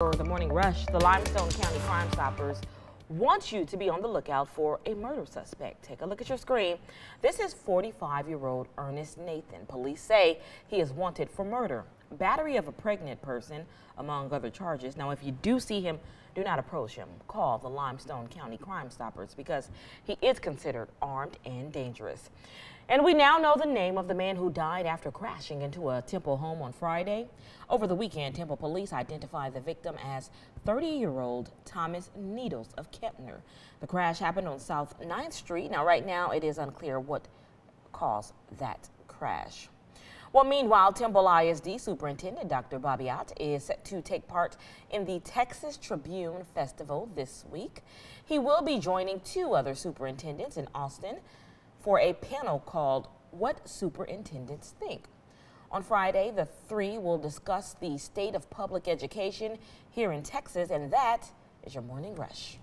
For the morning rush, the Limestone County Crime Stoppers want you to be on the lookout for a murder suspect. Take a look at your screen. This is 45-year-old Ernest Nathan. Police say he is wanted for murder, battery of a pregnant person, among other charges. Now, if you do see him, do not approach him. Call the Limestone County Crime Stoppers because he is considered armed and dangerous. And we now know the name of the man who died after crashing into a Temple home on Friday. Over the weekend, Temple police identified the victim as 30-year-old Thomas Needles of Kempner. The crash happened on South 9th Street. Now, right now, it is unclear what caused that crash. Well, meanwhile, Temple ISD Superintendent Dr. Bobby Ott is set to take part in the Texas Tribune Festival this week. He will be joining two other superintendents in Austin for a panel called What Superintendents Think. On Friday, the three will discuss the state of public education here in Texas, and that is your Morning Rush.